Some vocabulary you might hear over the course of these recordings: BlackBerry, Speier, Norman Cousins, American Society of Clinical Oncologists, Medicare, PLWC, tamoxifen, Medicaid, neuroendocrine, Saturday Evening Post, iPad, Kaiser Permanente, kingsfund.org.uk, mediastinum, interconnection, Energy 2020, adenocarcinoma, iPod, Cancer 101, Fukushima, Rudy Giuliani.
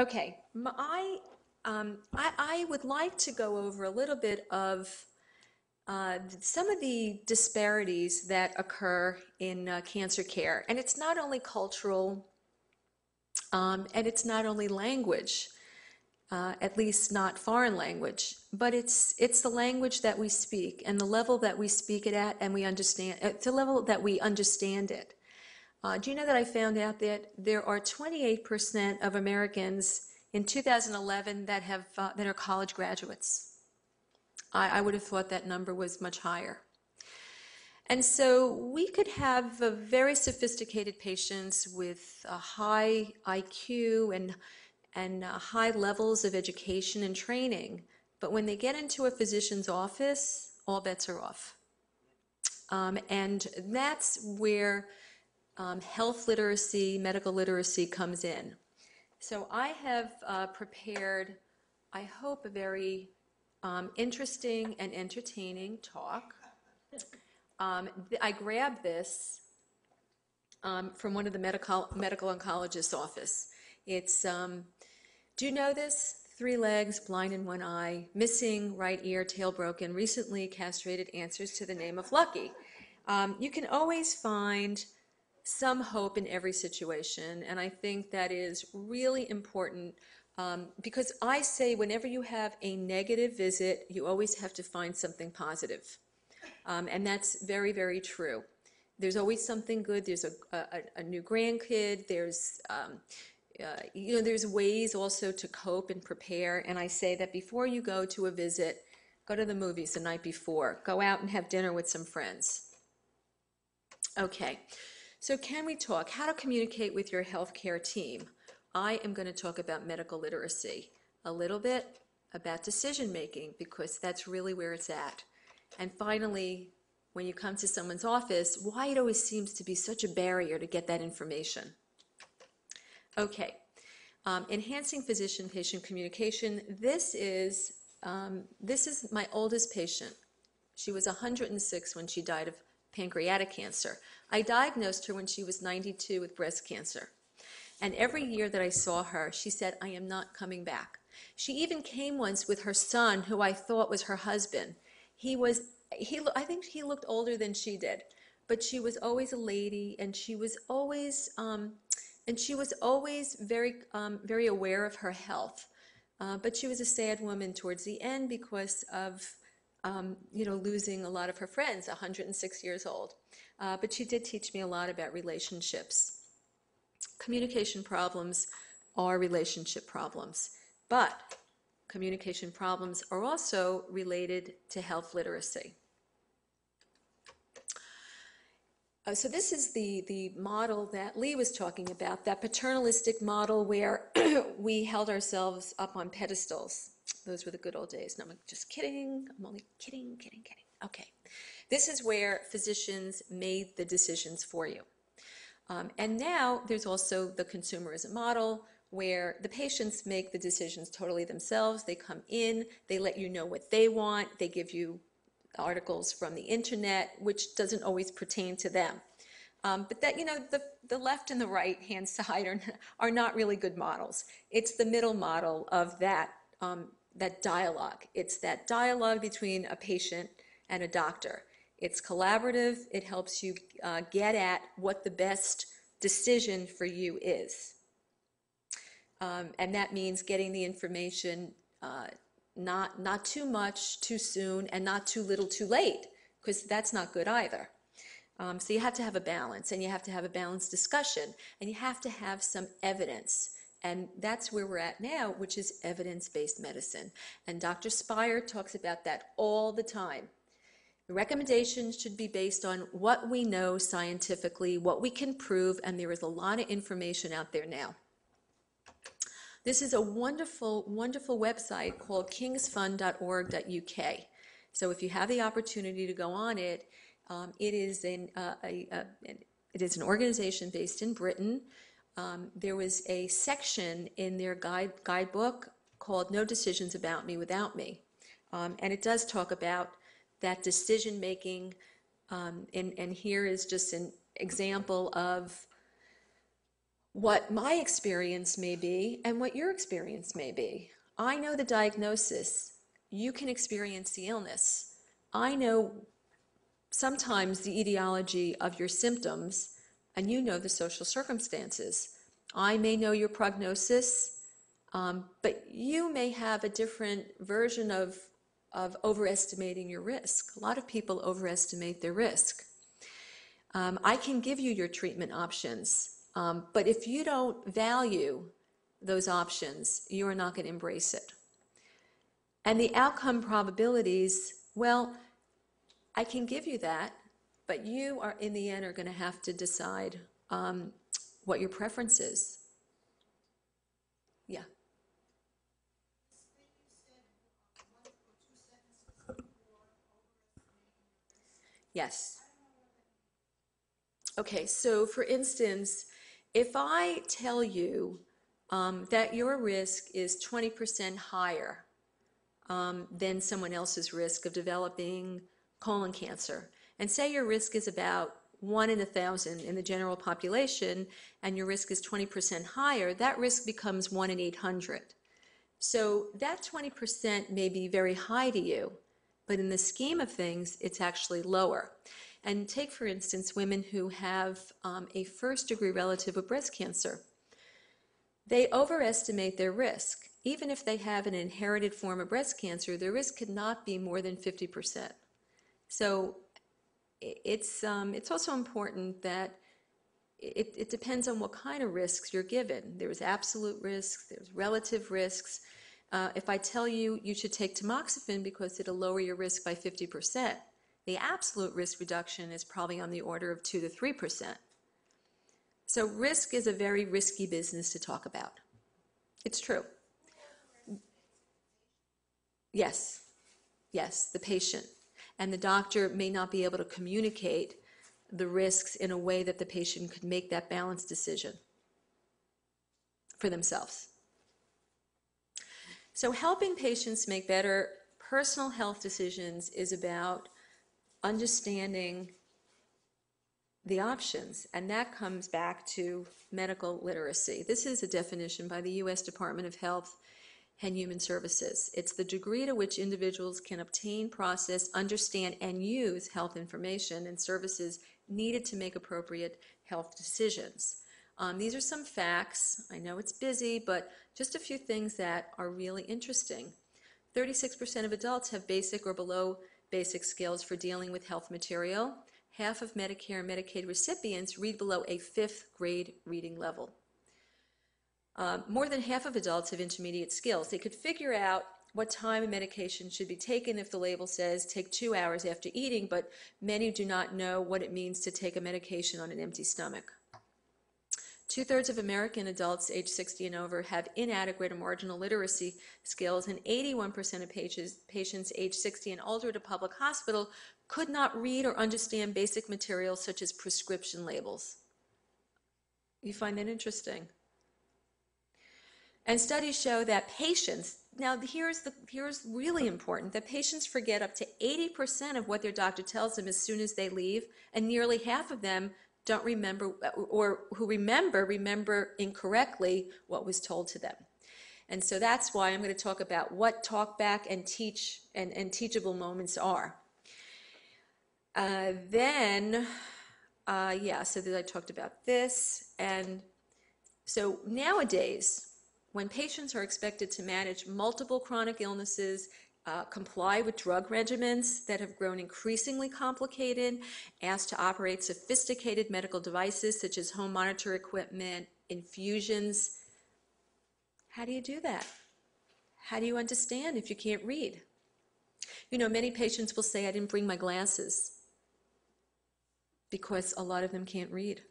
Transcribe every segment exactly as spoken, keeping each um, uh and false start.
Okay, I, um, I, I would like to go over a little bit of uh, some of the disparities that occur in uh, cancer care. And it's not only cultural, um, and it's not only language, uh, at least not foreign language, but it's, it's the language that we speak and the level that we speak it at and we understand, at the level that we understand it. Uh, do you know that I found out that there are twenty-eight percent of Americans in two thousand eleven that have uh, that are college graduates? I, I would have thought that number was much higher. And so we could have uh, very sophisticated patients with a high I Q and and uh, high levels of education and training, but when they get into a physician's office, all bets are off. Um, and that's where Um, health literacy, medical literacy comes in. So I have uh, prepared, I hope, a very um, interesting and entertaining talk. Um, I grabbed this um, from one of the medical, medical oncologist's office. It's, um, do you know this? Three legs, blind in one eye, missing right ear, tail broken, recently castrated, answers to the name of Lucky. Um, you can always find some hope in every situation, and I think that is really important, um, because I say whenever you have a negative visit, you always have to find something positive, um, and that's very, very true. There's always something good. There's a, a, a new grandkid. There's, um, uh, you know, there's ways also to cope and prepare, and I say that before you go to a visit, go to the movies the night before. Go out and have dinner with some friends. Okay. So can we talk? How to communicate with your healthcare team. I am going to talk about medical literacy, a little bit about decision making, because that's really where it's at. And finally, when you come to someone's office, why it always seems to be such a barrier to get that information. Okay, um, enhancing physician-patient communication. This is, um, this is my oldest patient. She was one hundred and six when she died of pancreatic cancer. I diagnosed her when she was ninety-two with breast cancer. And every year that I saw her, she said, I am not coming back. She even came once with her son, who I thought was her husband. He was, he, I think he looked older than she did, but she was always a lady, and she was always, um, and she was always very, um, very aware of her health. Uh, but she was a sad woman towards the end because of Um, you know, losing a lot of her friends, one hundred and six years old. Uh, but she did teach me a lot about relationships. Communication problems are relationship problems, but communication problems are also related to health literacy. Uh, so this is the, the model that Lee was talking about, that paternalistic model where we held ourselves up on pedestals. Those were the good old days. No, I'm just kidding. I'm only kidding, kidding, kidding. Okay. This is where physicians made the decisions for you. Um, and now there's also the consumerism model where the patients make the decisions totally themselves. They come in, they let you know what they want. They give you articles from the internet, which doesn't always pertain to them. Um, but that, you know, the, the left and the right hand side are, are not really good models. It's the middle model of that. Um, that dialogue. It's that dialogue between a patient and a doctor. It's collaborative. It helps you uh, get at what the best decision for you is. Um, and that means getting the information uh, not, not too much too soon and not too little too late, because that's not good either. Um, so you have to have a balance, and you have to have a balanced discussion, and you have to have some evidence. And that's where we're at now, which is evidence-based medicine. And Doctor Speier talks about that all the time. The recommendations should be based on what we know scientifically, what we can prove, and there is a lot of information out there now. This is a wonderful, wonderful website called kings fund dot org dot U K. So if you have the opportunity to go on it, um, it is an, uh, a, a, it is an organization based in Britain. Um, there was a section in their guide, guidebook called No Decisions About Me Without Me, um, and it does talk about that decision making, um, and, and here is just an example of what my experience may be and what your experience may be. I know the diagnosis. You can experience the illness. I know sometimes the etiology of your symptoms, and you know the social circumstances. I may know your prognosis, um, but you may have a different version of, of overestimating your risk. A lot of people overestimate their risk. Um, I can give you your treatment options, um, but if you don't value those options, you are not going to embrace it. And the outcome probabilities, well, I can give you that, but you are in the end are going to have to decide um, what your preference is. Yeah. Yes. Okay, so for instance, if I tell you um, that your risk is twenty percent higher um, than someone else's risk of developing colon cancer, and say your risk is about one in a thousand in the general population, and your risk is twenty percent higher, that risk becomes one in eight hundred. So that twenty percent may be very high to you, but in the scheme of things, it's actually lower. And take, for instance, women who have um, a first-degree relative with breast cancer. They overestimate their risk. Even if they have an inherited form of breast cancer, their risk could not be more than fifty percent. So it's, um, it's also important that it, it depends on what kind of risks you're given. There is absolute risks, there's relative risks. Uh, if I tell you you should take tamoxifen because it'll lower your risk by fifty percent, the absolute risk reduction is probably on the order of two to three percent. So risk is a very risky business to talk about. It's true. Yes, yes, the patient. And the doctor may not be able to communicate the risks in a way that the patient could make that balanced decision for themselves. So helping patients make better personal health decisions is about understanding the options, and that comes back to medical literacy. This is a definition by the U S Department of Health and Human Services. It's the degree to which individuals can obtain, process, understand, and use health information and services needed to make appropriate health decisions. Um, these are some facts. I know it's busy, but just a few things that are really interesting. thirty-six percent of adults have basic or below basic skills for dealing with health material. Half of Medicare and Medicaid recipients read below a fifth grade reading level. Uh, more than half of adults have intermediate skills. They could figure out what time a medication should be taken if the label says take two hours after eating, but many do not know what it means to take a medication on an empty stomach. Two-thirds of American adults age sixty and over have inadequate or marginal literacy skills, and eighty-one percent of patients age sixty and older at a public hospital could not read or understand basic materials such as prescription labels. You find that interesting? And studies show that patients, now here's, the, here's really important, that patients forget up to eighty percent of what their doctor tells them as soon as they leave, and nearly half of them don't remember, or who remember, remember incorrectly what was told to them. And so that's why I'm going to talk about what talk back and teach and, and teachable moments are. Uh, then, uh, yeah, so that I talked about this. And so nowadays, when patients are expected to manage multiple chronic illnesses, uh, comply with drug regimens that have grown increasingly complicated, asked to operate sophisticated medical devices such as home monitor equipment, infusions, how do you do that? How do you understand if you can't read? You know, many patients will say, I didn't bring my glasses, because a lot of them can't read.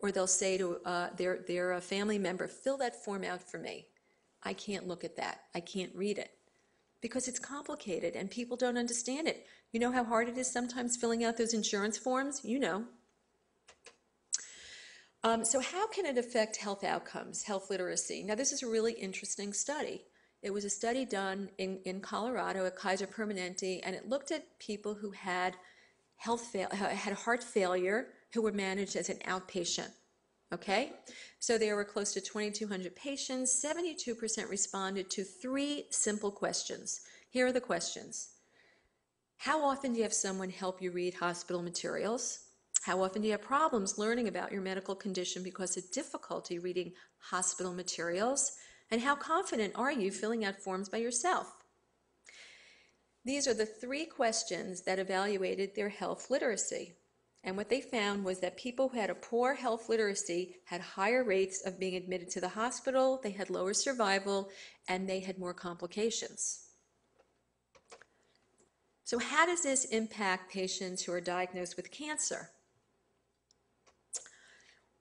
Or they'll say to uh, their, their family member, fill that form out for me. I can't look at that. I can't read it. Because it's complicated and people don't understand it. You know how hard it is sometimes filling out those insurance forms? You know. Um, so how can it affect health outcomes, health literacy? Now this is a really interesting study. It was a study done in, in Colorado at Kaiser Permanente, and it looked at people who had, health fail had heart failure, who were managed as an outpatient Okay, so there were close to twenty-two hundred patients. seventy-two percent responded to three simple questions. Here are the questions. How often do you have someone help you read hospital materials? How often do you have problems learning about your medical condition because of difficulty reading hospital materials? And how confident are you filling out forms by yourself? These are the three questions that evaluated their health literacy. And what they found was that people who had a poor health literacy had higher rates of being admitted to the hospital, they had lower survival, and they had more complications. So how does this impact patients who are diagnosed with cancer?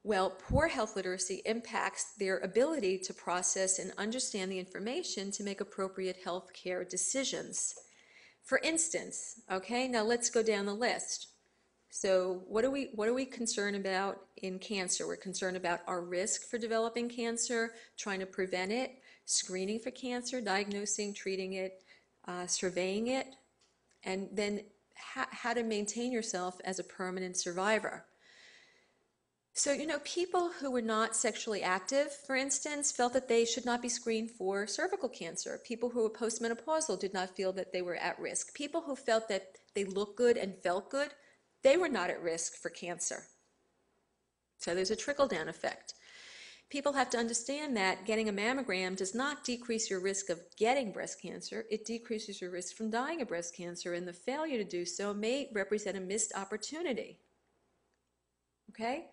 Well, poor health literacy impacts their ability to process and understand the information to make appropriate health care decisions. For instance, okay, now let's go down the list. So what are we, what are we concerned about in cancer? We're concerned about our risk for developing cancer, trying to prevent it, screening for cancer, diagnosing, treating it, uh, surveying it, and then ha- how to maintain yourself as a permanent survivor. So, you know, people who were not sexually active, for instance, felt that they should not be screened for cervical cancer. People who were postmenopausal did not feel that they were at risk. People who felt that they looked good and felt good, they were not at risk for cancer. So there's a trickle-down effect. People have to understand that getting a mammogram does not decrease your risk of getting breast cancer. It decreases your risk from dying of breast cancer, and the failure to do so may represent a missed opportunity. Okay?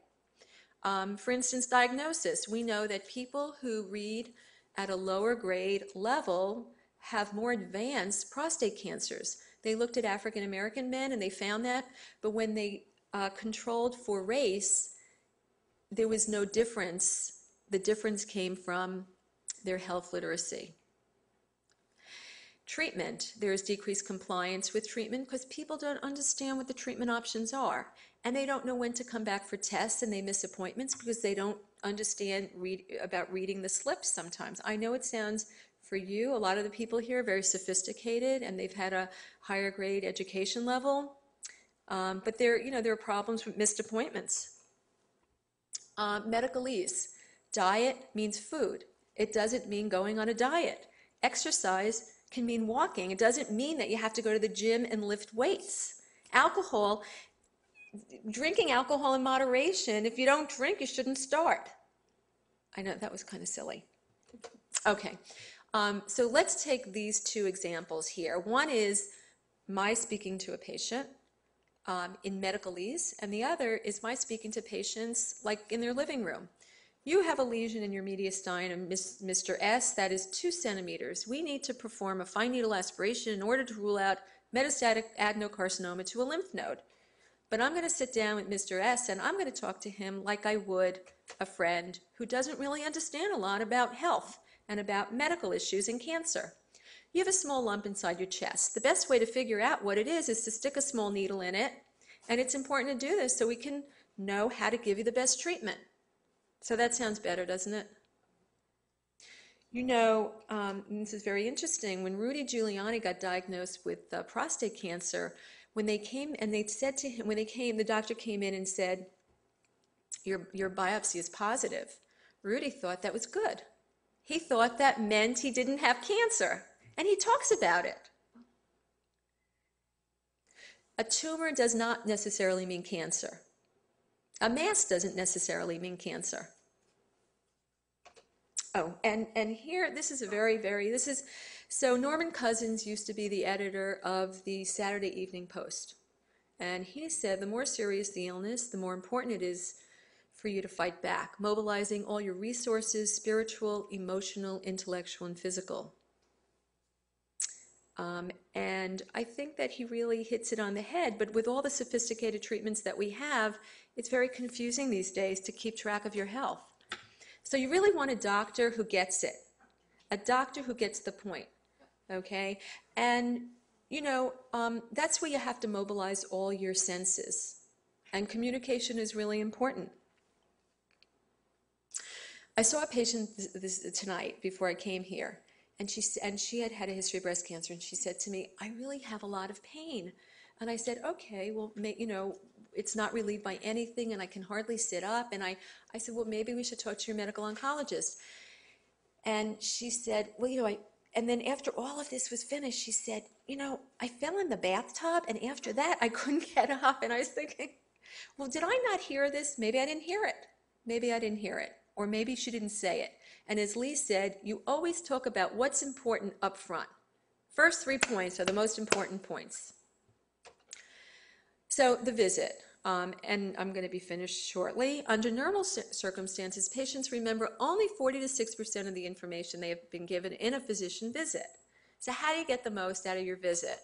Um, for instance, diagnosis. We know that people who read at a lower grade level have more advanced prostate cancers. They looked at African American men and they found that, but when they uh, controlled for race, there was no difference. The difference came from their health literacy. Treatment. There is decreased compliance with treatment because people don't understand what the treatment options are, and they don't know when to come back for tests, and they miss appointments because they don't understand read, about reading the slips sometimes. I know it sounds for you, a lot of the people here are very sophisticated and they've had a higher grade education level, um, but there, you know, there are problems with missed appointments. Uh, medical ease. Diet means food. It doesn't mean going on a diet. Exercise can mean walking. It doesn't mean that you have to go to the gym and lift weights. Alcohol, drinking alcohol in moderation. If you don't drink, you shouldn't start. I know that was kind of silly. Okay. Um, so let's take these two examples here. One is my speaking to a patient um, in medical ease, and the other is my speaking to patients like in their living room. You have a lesion in your mediastinum, Mister S, that is two centimeters. We need to perform a fine needle aspiration in order to rule out metastatic adenocarcinoma to a lymph node. But I'm going to sit down with Mister S and I'm going to talk to him like I would a friend who doesn't really understand a lot about health and about medical issues and cancer. You have a small lump inside your chest. The best way to figure out what it is is to stick a small needle in it, and it's important to do this so we can know how to give you the best treatment. So that sounds better, doesn't it? You know, um, this is very interesting. When Rudy Giuliani got diagnosed with uh, prostate cancer, when they came and they said to him, when they came, the doctor came in and said, your, your biopsy is positive. Rudy thought that was good. He thought that meant he didn't have cancer, and he talks about it. A tumor does not necessarily mean cancer. A mass doesn't necessarily mean cancer. Oh, and, and here, this is a very, very, this is, so Norman Cousins used to be the editor of the Saturday Evening Post, and he said, the more serious the illness, the more important it is for you to fight back, mobilizing all your resources, spiritual, emotional, intellectual, and physical. Um, and I think that he really hits it on the head, but with all the sophisticated treatments that we have, it's very confusing these days to keep track of your health. So you really want a doctor who gets it, a doctor who gets the point, okay? And, you know, um, that's where you have to mobilize all your senses, and communication is really important. I saw a patient this, this, tonight before I came here, and she, and she had had a history of breast cancer, and she said to me, I really have a lot of pain. And I said, okay, well, may, you know, it's not relieved by anything, and I can hardly sit up. And I, I said, well, maybe we should talk to your medical oncologist. And she said, well, you know, I, and then after all of this was finished, she said, you know, I fell in the bathtub, and after that, I couldn't get up. And I was thinking, well, did I not hear this? Maybe I didn't hear it. Maybe I didn't hear it. Or maybe she didn't say it. And as Lee said, you always talk about what's important up front. First three points are the most important points. So the visit, um, and I'm going to be finished shortly. Under normal circumstances, patients remember only forty to sixty percent of the information they have been given in a physician visit. So how do you get the most out of your visit?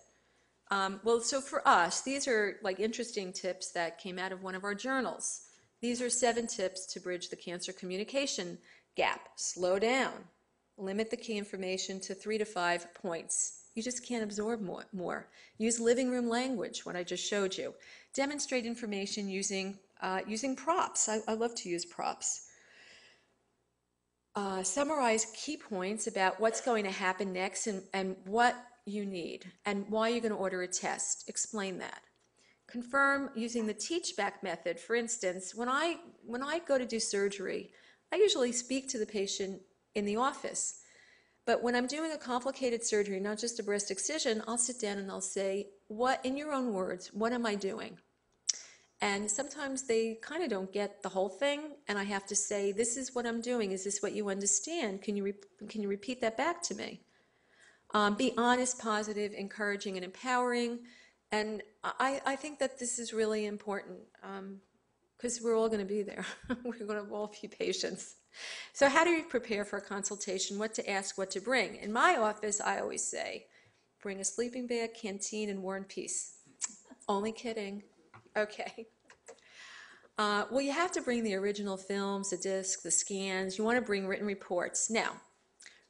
Um, well, so for us, these are like interesting tips that came out of one of our journals. These are seven tips to bridge the cancer communication gap. Slow down. Limit the key information to three to five points. You just can't absorb more. more. Use living room language, what I just showed you. Demonstrate information using, uh, using props. I, I love to use props. Uh, summarize key points about what's going to happen next and, and what you need and why you're going to order a test. Explain that. Confirm using the teach-back method. For instance, when I, when I go to do surgery, I usually speak to the patient in the office. But when I'm doing a complicated surgery, not just a breast excision, I'll sit down and I'll say, what, in your own words, what am I doing? And sometimes they kind of don't get the whole thing, and I have to say, this is what I'm doing. Is this what you understand? Can you, re can you repeat that back to me? Um, be honest, positive, encouraging, and empowering. And I, I think that this is really important because um, we're all going to be there. We're going to all be patients. So how do you prepare for a consultation? What to ask, what to bring? In my office, I always say, bring a sleeping bag, canteen, and War and Peace. Only kidding. Okay. Uh, well, you have to bring the original films, the discs, the scans. You want to bring written reports. Now,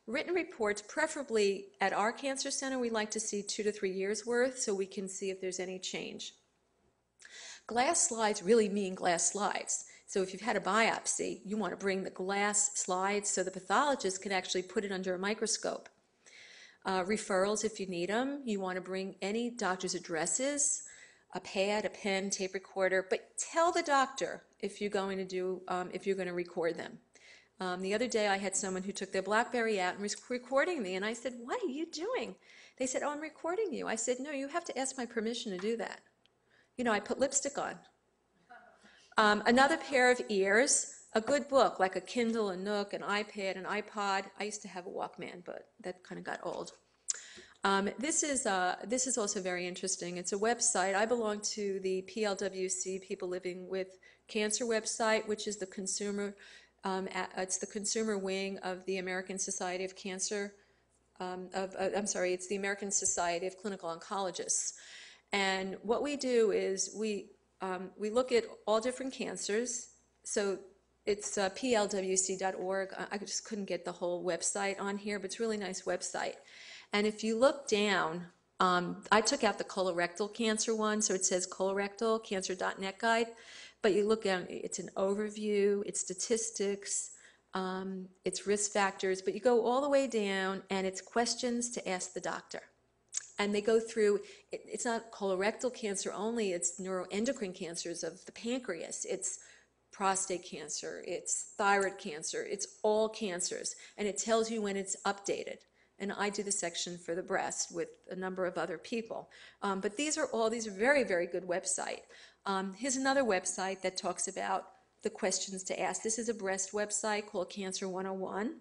written reports, preferably at our cancer center, we like to see two to three years worth so we can see if there's any change. Glass slides really mean glass slides. So if you've had a biopsy, you want to bring the glass slides so the pathologist can actually put it under a microscope. Uh, referrals, if you need them, you want to bring any doctor's addresses, a pad, a pen, tape recorder, but tell the doctor if you're going to do, um, if you're going to record them. Um, the other day, I had someone who took their BlackBerry out and was recording me, and I said, what are you doing? They said, oh, I'm recording you. I said, no, you have to ask my permission to do that. You know, I put lipstick on. Um, another pair of ears, a good book, like a Kindle, a Nook, an iPad, an iPod. I used to have a Walkman, but that kind of got old. Um, this is, uh, this is also very interesting. It's a website. I belong to the P L W C, People Living with Cancer website, which is the consumer... Um, it's the consumer wing of the American Society of Cancer, um, of, uh, I'm sorry, it's the American Society of Clinical Oncologists. And what we do is we, um, we look at all different cancers. So it's uh, P L W C dot org. I just couldn't get the whole website on here, but it's a really nice website. And if you look down, um, I took out the colorectal cancer one, so it says colorectal cancer dot net guide. But you look at it's an overview, it's statistics, um, it's risk factors, but you go all the way down and it's questions to ask the doctor. And they go through, it, it's not colorectal cancer only, it's neuroendocrine cancers of the pancreas, it's prostate cancer, it's thyroid cancer, it's all cancers. And it tells you when it's updated. And I do the section for the breast with a number of other people. Um, but these are all, these are very, very good websites. Um, here's another website that talks about the questions to ask. This is a breast website called Cancer one oh one.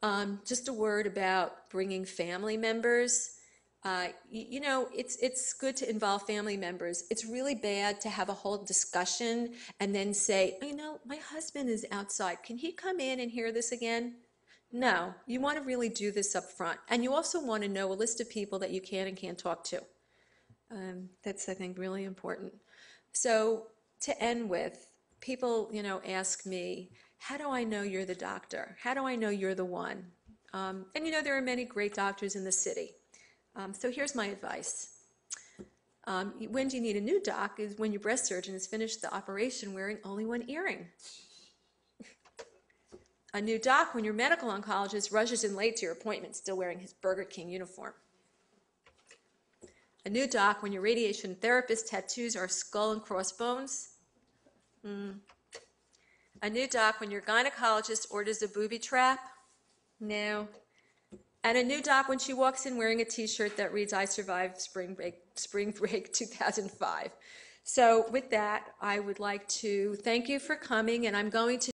Um, just a word about bringing family members. Uh, you know, it's, it's good to involve family members. It's really bad to have a whole discussion and then say, oh, you know, my husband is outside. Can he come in and hear this again? No, you want to really do this up front. And you also want to know a list of people that you can and can't talk to. Um, that's, I think, really important. So to end with, people, you know, ask me, how do I know you're the doctor? How do I know you're the one? Um, and, you know, there are many great doctors in the city. Um, so here's my advice. Um, when do you need a new doc is when your breast surgeon has finished the operation wearing only one earring. A new doc when your medical oncologist rushes in late to your appointment still wearing his Burger King uniform. A new doc when your radiation therapist tattoos our skull and crossbones. Mm. A new doc when your gynecologist orders a booby trap. No. And a new doc when she walks in wearing a T-shirt that reads, I survived spring break, spring break two thousand five. So with that, I would like to thank you for coming, and I'm going to